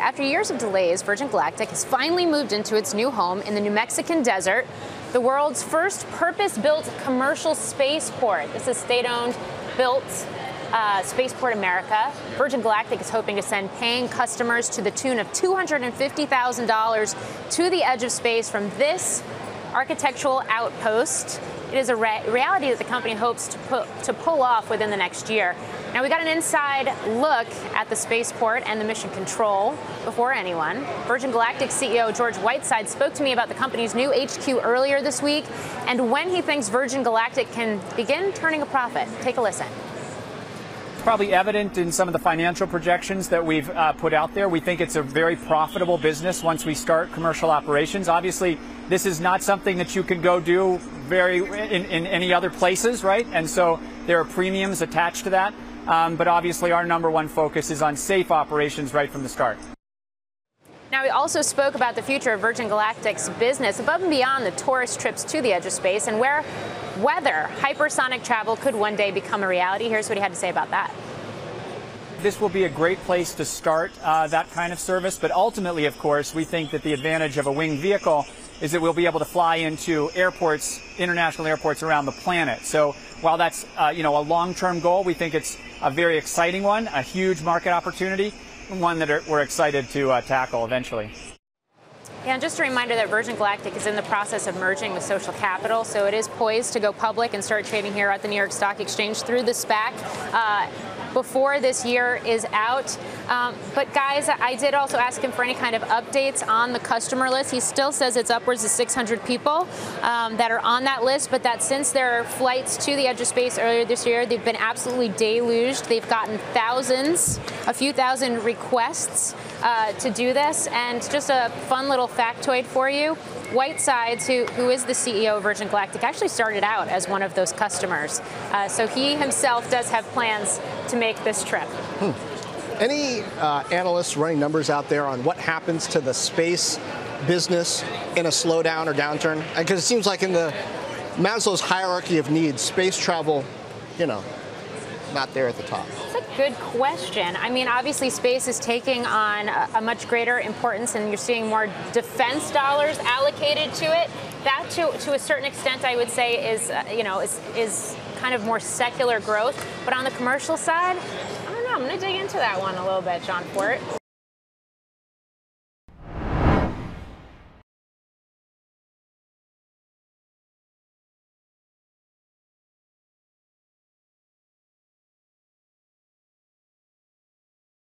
After years of delays, Virgin Galactic has finally moved into its new home in the New Mexican desert, the world's first purpose-built commercial spaceport. This is state-owned, built Spaceport America. Virgin Galactic is hoping to send paying customers to the tune of $250,000 to the edge of space from this architectural outpost. It is a reality that the company hopes to pull off within the next year. Now, we got an inside look at the spaceport and the mission control before anyone. Virgin Galactic CEO George Whitesides spoke to me about the company's new HQ earlier this week and when he thinks Virgin Galactic can begin turning a profit. Take a listen. It's probably evident in some of the financial projections that we've put out there. We think it's a very profitable business once we start commercial operations. Obviously, this is not something that you can go do in any other places, right? And so there are premiums attached to that. But obviously, our number one focus is on safe operations right from the start. Now, we also spoke about the future of Virgin Galactic's business above and beyond the tourist trips to the edge of space and whether hypersonic travel could one day become a reality. Here's what he had to say about that. This will be a great place to start that kind of service, but ultimately, of course, we think that the advantage of a winged vehicle is that we'll be able to fly into airports, international airports around the planet. So while that's a long-term goal, we think it's a very exciting one, a huge market opportunity, and one that we're excited to tackle eventually. Yeah, and just a reminder that Virgin Galactic is in the process of merging with Social Capital, so it is poised to go public and start trading here at the New York Stock Exchange through the SPAC before this year is out. But guys, I did also ask him for any kind of updates on the customer list. He still says it's upwards of 600 people that are on that list, but that since their flights to the edge of space earlier this year, they've been absolutely deluged. They've gotten thousands, a few thousand requests to do this. And just a fun little factoid for you, Whitesides, who is the CEO of Virgin Galactic, actually started out as one of those customers. So he himself does have plans to make this trip. Any analysts running numbers out there on what happens to the space business in a slowdown or downturn? Because it seems like in the Maslow's hierarchy of needs, space travel, not there at the top. Good question. I mean, obviously, space is taking on a much greater importance, and you're seeing more defense dollars allocated to it. That, to a certain extent, I would say is, is kind of more secular growth. But on the commercial side, I don't know. I'm going to dig into that one a little bit, John Fort.